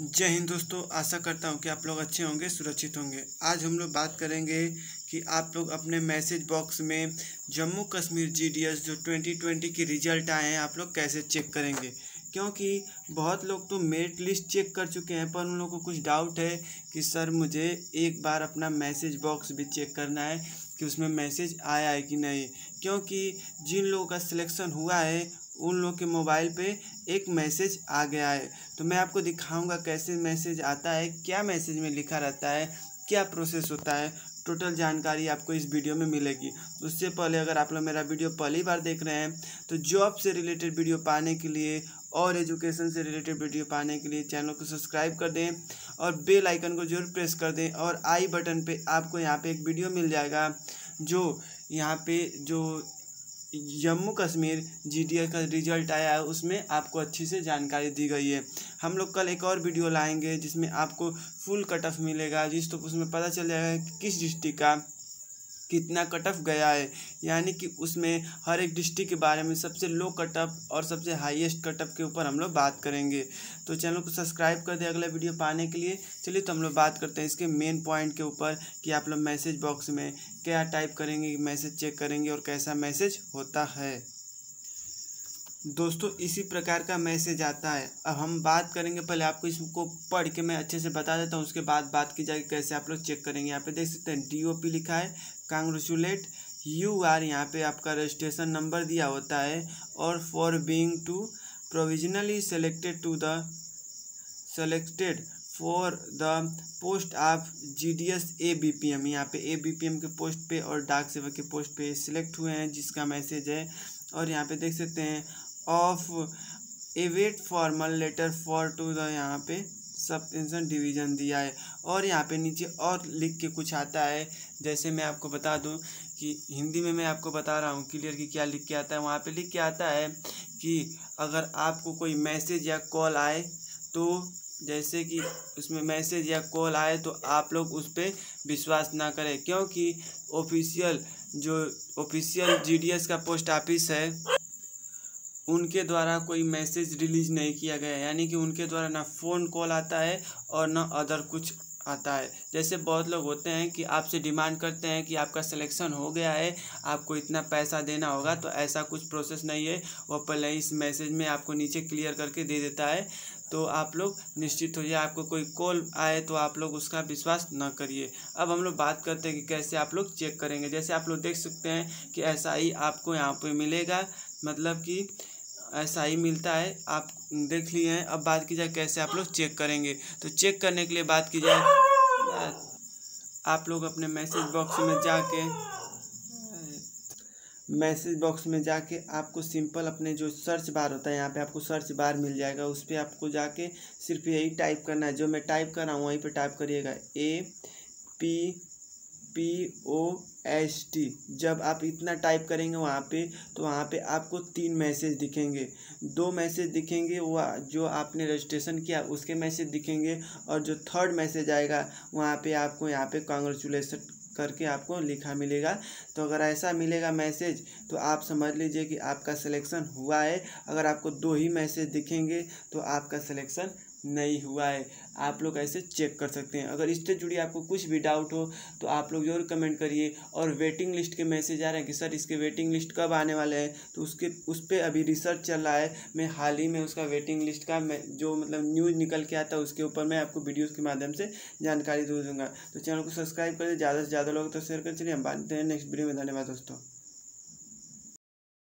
जय हिंद दोस्तों, आशा करता हूँ कि आप लोग अच्छे होंगे, सुरक्षित होंगे। आज हम लोग बात करेंगे कि आप लोग अपने मैसेज बॉक्स में जम्मू कश्मीर जीडीएस जो 2020 के रिजल्ट आए हैं आप लोग कैसे चेक करेंगे, क्योंकि बहुत लोग तो मेरिट लिस्ट चेक कर चुके हैं पर उन लोगों को कुछ डाउट है कि सर मुझे एक बार अपना मैसेज बॉक्स भी चेक करना है कि उसमें मैसेज आया है कि नहीं, क्योंकि जिन लोगों का सिलेक्शन हुआ है उन लोग के मोबाइल पे एक मैसेज आ गया है। तो मैं आपको दिखाऊंगा कैसे मैसेज आता है, क्या मैसेज में लिखा रहता है, क्या प्रोसेस होता है, टोटल जानकारी आपको इस वीडियो में मिलेगी। उससे पहले अगर आप लोग मेरा वीडियो पहली बार देख रहे हैं तो जॉब से रिलेटेड वीडियो पाने के लिए और एजुकेशन से रिलेटेड वीडियो पाने के लिए चैनल को सब्सक्राइब कर दें और बेल आइकन को जरूर प्रेस कर दें और आई बटन पर आपको यहाँ पर एक वीडियो मिल जाएगा जो यहाँ पर जो जम्मू कश्मीर जीडीएस का रिजल्ट आया है उसमें आपको अच्छी से जानकारी दी गई है। हम लोग कल एक और वीडियो लाएंगे जिसमें आपको फुल कट ऑफ मिलेगा, जिस तो उसमें पता चल जाएगा कि किस डिस्ट्रिक्ट का कितना कट ऑफ गया है, यानी कि उसमें हर एक डिस्ट्रिक्ट के बारे में सबसे लो कट ऑफ और सबसे हाईएस्ट कट ऑफ के ऊपर हम लोग बात करेंगे। तो चैनल को सब्सक्राइब कर दें अगला वीडियो पाने के लिए। चलिए तो हम लोग बात करते हैं इसके मेन पॉइंट के ऊपर कि आप लोग मैसेज बॉक्स में क्या टाइप करेंगे, मैसेज चेक करेंगे और कैसा मैसेज होता है। दोस्तों इसी प्रकार का मैसेज आता है। अब हम बात करेंगे, पहले आपको इसको पढ़ के मैं अच्छे से बता देता हूँ, उसके बाद बात की जाएगी कैसे आप लोग चेक करेंगे। यहाँ पे देख सकते हैं DOP लिखा है, कांग्रेचुलेट यू आर, यहाँ पे आपका रजिस्ट्रेशन नंबर दिया होता है और for being to provisionally selected for the post of GDS ABPM, यहाँ पे ABPM के पोस्ट पे और डाक सेवा के पोस्ट पे सिलेक्ट हुए हैं जिसका मैसेज है। और यहाँ पे देख सकते हैं of await formal letter for to the, यहाँ पे सब पेंशन डिवीज़न दिया है। और यहाँ पे नीचे और लिख के कुछ आता है, जैसे मैं आपको बता दूं कि हिंदी में मैं आपको बता रहा हूँ क्लियर कि क्या लिख के आता है। वहाँ पे लिख के आता है कि अगर आपको कोई मैसेज या कॉल आए तो, जैसे कि उसमें मैसेज या कॉल आए तो आप लोग उस पर विश्वास ना करें, क्योंकि ऑफिशियल GDS का पोस्ट ऑफिस है उनके द्वारा कोई मैसेज रिलीज नहीं किया गया, यानी कि उनके द्वारा ना फ़ोन कॉल आता है और ना अदर कुछ आता है। जैसे बहुत लोग होते हैं कि आपसे डिमांड करते हैं कि आपका सिलेक्शन हो गया है, आपको इतना पैसा देना होगा, तो ऐसा कुछ प्रोसेस नहीं है। वो पहले इस मैसेज में आपको नीचे क्लियर करके दे देता है, तो आप लोग निश्चित हो जाए। आपको कोई कॉल आए तो आप लोग उसका विश्वास ना करिए। अब हम लोग बात करते हैं कि कैसे आप लोग चेक करेंगे। जैसे आप लोग देख सकते हैं कि ऐसा ही आपको यहाँ पर मिलेगा, मतलब कि ऐसा ही मिलता है, आप देख लिए हैं। अब बात की जाए कैसे आप लोग चेक करेंगे। तो चेक करने के लिए बात की जाए, आप लोग अपने मैसेज बॉक्स में जाके आपको सिंपल अपने जो सर्च बार होता है, यहाँ पे आपको सर्च बार मिल जाएगा, उस पर आपको जाके सिर्फ यही टाइप करना है जो मैं टाइप कर रहा हूँ, वहीं पे टाइप करिएगा APPOST। जब आप इतना टाइप करेंगे वहाँ पे, तो वहाँ पे आपको 3 मैसेज दिखेंगे। 2 मैसेज दिखेंगे वो जो आपने रजिस्ट्रेशन किया उसके मैसेज दिखेंगे, और जो 3rd मैसेज आएगा वहाँ पे आपको यहाँ पे कांग्रेचुलेशन करके आपको लिखा मिलेगा। तो अगर ऐसा मिलेगा मैसेज तो आप समझ लीजिए कि आपका सिलेक्शन हुआ है। अगर आपको 2 ही मैसेज दिखेंगे तो आपका सिलेक्शन नहीं हुआ है। आप लोग ऐसे चेक कर सकते हैं। अगर इससे जुड़ी आपको कुछ भी डाउट हो तो आप लोग जरूर कमेंट करिए। और वेटिंग लिस्ट के मैसेज आ रहे हैं कि सर इसके वेटिंग लिस्ट कब आने वाले हैं, तो उस पर अभी रिसर्च चल रहा है। मैं हाल ही में उसका वेटिंग लिस्ट का जो मतलब न्यूज़ निकल के आता है उसके ऊपर मैं आपको वीडियोज़ के माध्यम से जानकारी दे दूँगा। तो चैनल को सब्सक्राइब करें, ज़्यादा से ज़्यादा लोग तो शेयर कर। चलिए हम बात करते हैं नेक्स्ट वीडियो में। धन्यवाद दोस्तों।